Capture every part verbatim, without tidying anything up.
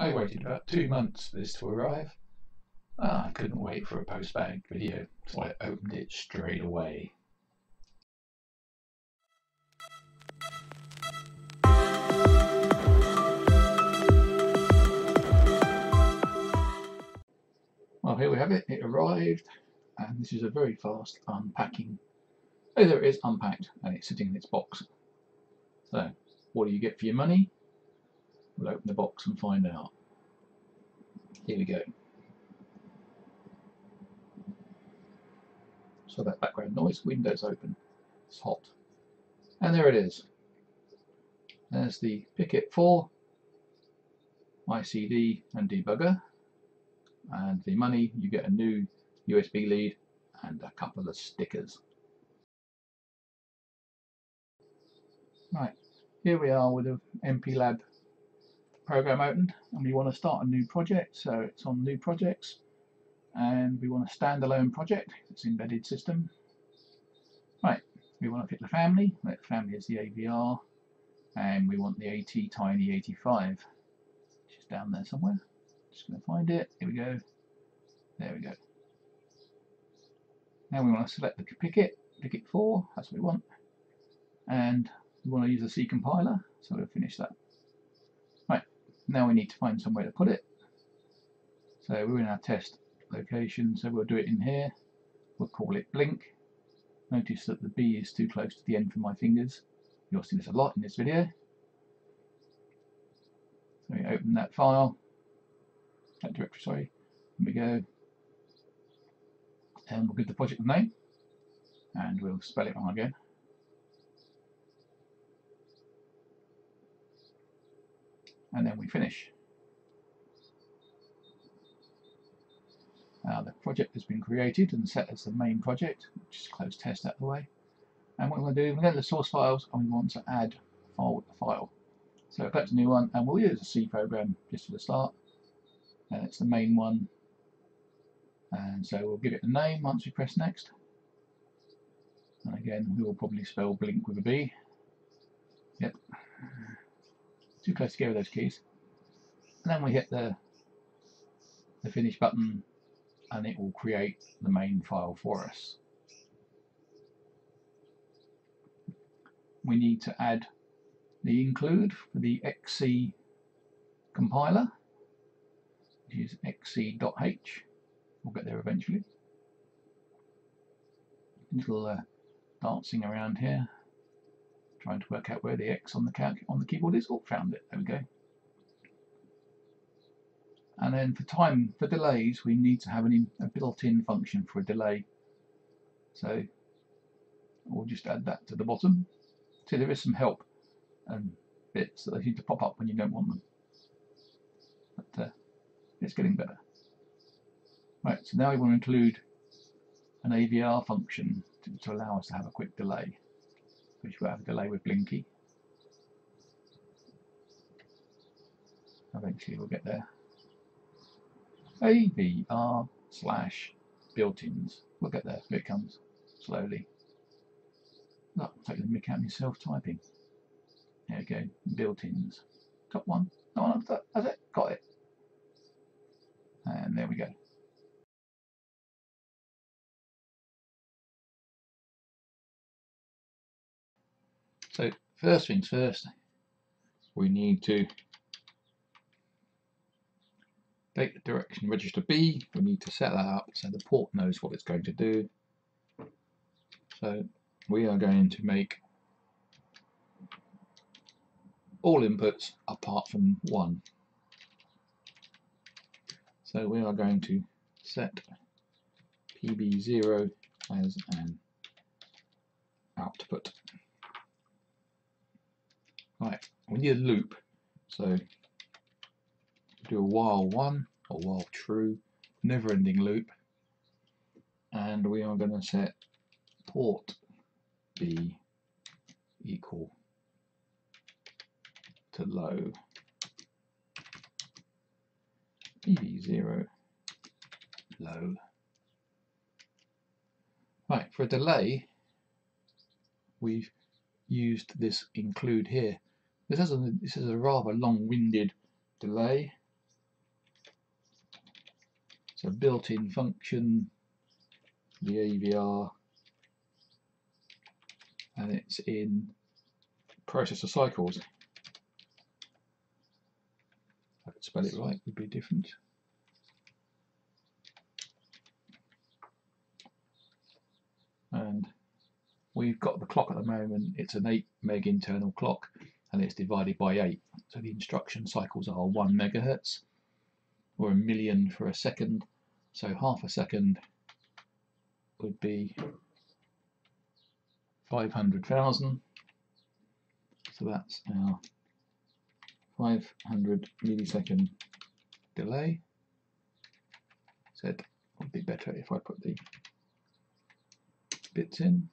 I waited about two months for this to arrive. Ah, I couldn't wait for a post-bank video, so I opened it straight away. Well, here we have it, it arrived, and this is a very fast unpacking. Oh, there it is, unpacked, and it's sitting in its box. So, what do you get for your money? We'll open the box and find out. Here we go. So that background noise, window's open, it's hot. And there it is. There's the Picket four, I C D and debugger. And the money, you get a new U S B lead and a couple of stickers. Right, here we are with the MPLAB program opened, and we want to start a new project, so it's on new projects, and we want a standalone project, it's embedded system. Right, we want to pick the family, that family is the A V R, and we want the A T tiny eighty-five, which is down there somewhere. Just going to find it, here we go, there we go. Now we want to select the picket, picket four, that's what we want, and we want to use the C compiler, so we'll finish that. Now we need to find somewhere to put it. So we're in our test location, so we'll do it in here. We'll call it blink. Notice that the B is too close to the end for my fingers. You'll see this a lot in this video. So we open that file, that directory, sorry. And we go, and we'll give the project a name, and we'll spell it wrong again. And then we finish. Now the project has been created and set as the main project, just close test out of the way. And what we're going to do, we're going to the source files and we want to add file with the file. So we'll collect a new one and we'll use a C program just for the start. And it's the main one. And so we'll give it a name once we press next. And again, we will probably spell blink with a B. Yep. Too close together those keys, and then we hit the the finish button and it will create the main file for us. We need to add the include for the X C compiler, which is X C dot H. We'll get there eventually. Little uh, dancing around here, trying to work out where the X on the calc on the keyboard is. Oh, found it. There we go. And then for time, for delays, we need to have an in, a built-in function for a delay. So we'll just add that to the bottom. See, there is some help and bits that they seem to pop up when you don't want them. But uh, it's getting better. Right, so now we want to include an A V R function to, to allow us to have a quick delay. Which will have a delay with Blinky. Eventually we'll get there. A V R slash built-ins. We'll get there, but it comes slowly. Look, I'm taking the mic out myself typing. There we go, built-ins. Top one, not one after that, that's it, got it. And there we go. So first things first, we need to take the direction register B. We need to set that up so the port knows what it's going to do. So we are going to make all inputs apart from one. So we are going to set P B zero as an output. Right, we need a loop, so do a while one or while true, never ending loop, and we are going to set port B equal to low. P B zero low. Right, for a delay, we've used this include here. This is a, this is a rather long-winded delay, So built-in function, the A V R, and it's in processor cycles. If I could spell it right, it would be different. And we've got the clock at the moment, it's an eight meg internal clock, and it's divided by eight. So the instruction cycles are one megahertz, or a million for a second. So half a second would be five hundred thousand. So that's our five hundred millisecond delay. So it would be better if I put the bits in.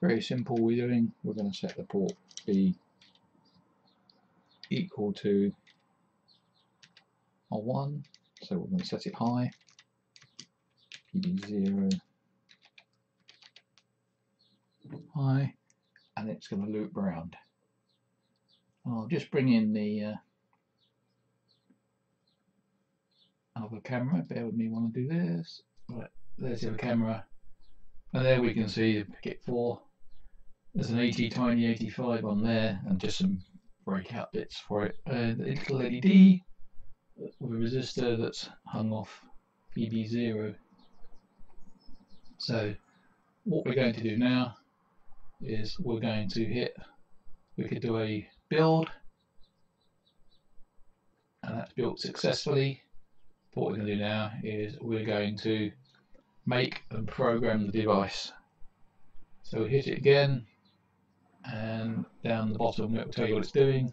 Very simple we're doing. We're going to set the port B equal to one, so we're going to set it high, P B zero high, and it's going to loop round. I'll just bring in the uh, other camera, bear with me while I do this. Right, there's the camera, and there we can see P I C four. There's an ATtiny eighty-five on there, and just some breakout bits for it. Uh, the little L E D with a resistor that's hung off P B zero. So what we're going to do now is we're going to hit, we could do a build, and that's built successfully. What we're going to do now is we're going to make and program the device. So hit it again, and down the bottom it will tell you what it's doing.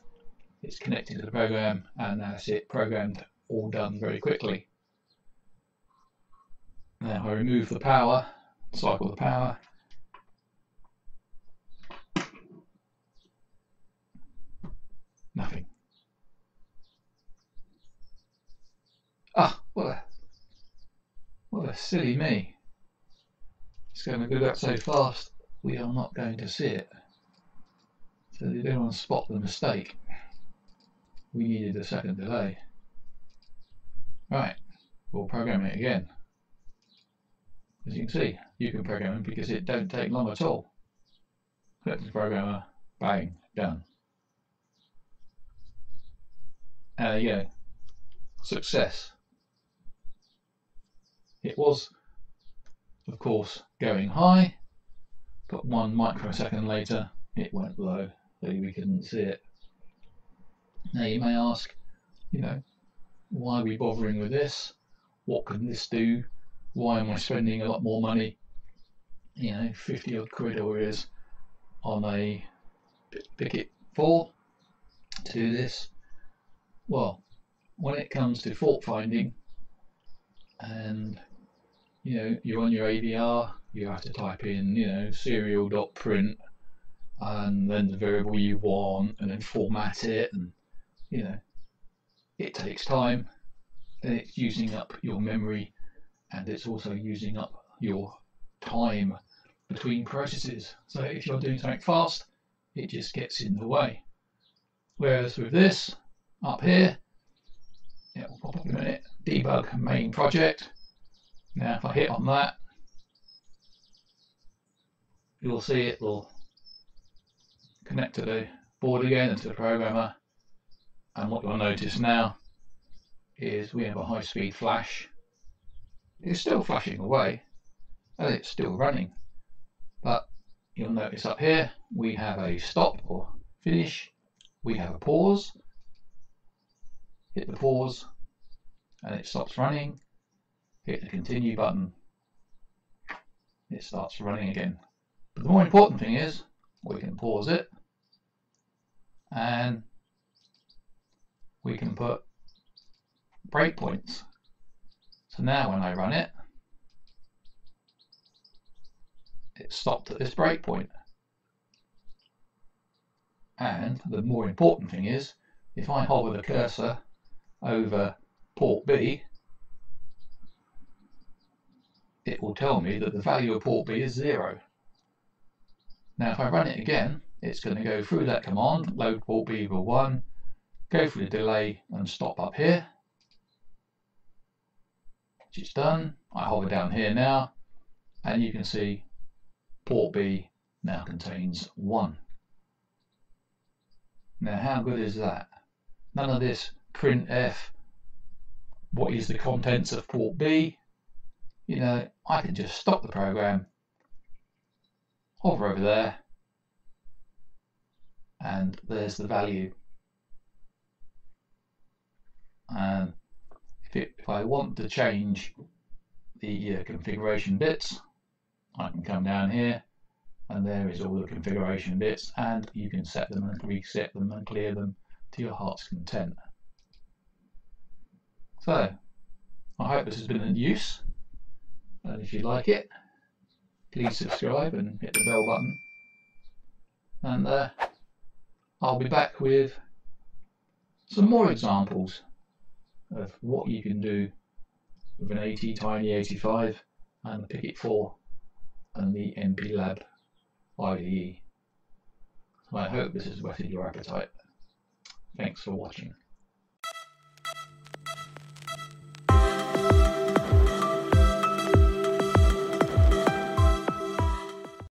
It's connected to the program, and that's it, programmed, all done very quickly. Now I remove the power, cycle the power, nothing. Ah, what a, what a silly me. It's going to go back so fast we are not going to see it. So you don't want to spot the mistake. We needed a second delay. Right, we'll program it again. As you can see, you can program it because it don't take long at all. Click the programmer, bang, done. And there you go. Success. It was, of course, going high, but one microsecond later it went low, so we couldn't see it. Now you may ask, you know, why are we bothering with this? What can this do? Why am I spending a lot more money, you know, fifty odd quid or is on a P I C four to do this? Well, when it comes to fault finding, and you know, you're on your A V R, you have to type in, you know, serial dot print, and then the variable you want, and then format it, and you know, it takes time, and it's using up your memory, and it's also using up your time between processes. So if you're doing something fast, it just gets in the way. Whereas with this, up here, it will pop up in a minute, debug main project. Now if I hit on that, you'll see it will connect to the board again and to the programmer. And what you'll notice now is we have a high-speed flash. It's still flashing away, and it's still running. But you'll notice up here we have a stop or finish. We have a pause. Hit the pause, and it stops running. Hit the continue button. It starts running again. But the more important thing is we can pause it, and we can put breakpoints. So now when I run it, it stopped at this breakpoint. And the more important thing is, if I hover the cursor over port B, it will tell me that the value of port B is zero. Now if I run it again, it's going to go through that command, load port B equal one, go through the delay and stop up here. which is done. I hover down here now, and you can see port B now contains one. Now, how good is that? None of this printf, what is the contents of port B? You know, I can just stop the program, hover over there, and there's the value. And if, it, if I want to change the uh, configuration bits, I can come down here, and there is all the configuration bits, and you can set them and reset them and clear them to your heart's content. So, I hope this has been in use, and if you like it, please subscribe and hit the bell button, and uh, I'll be back with some more examples of what you can do with an ATtiny eighty-five and the Picket four and the MPLAB I D E. So I hope this has whetted your appetite. Thanks for watching.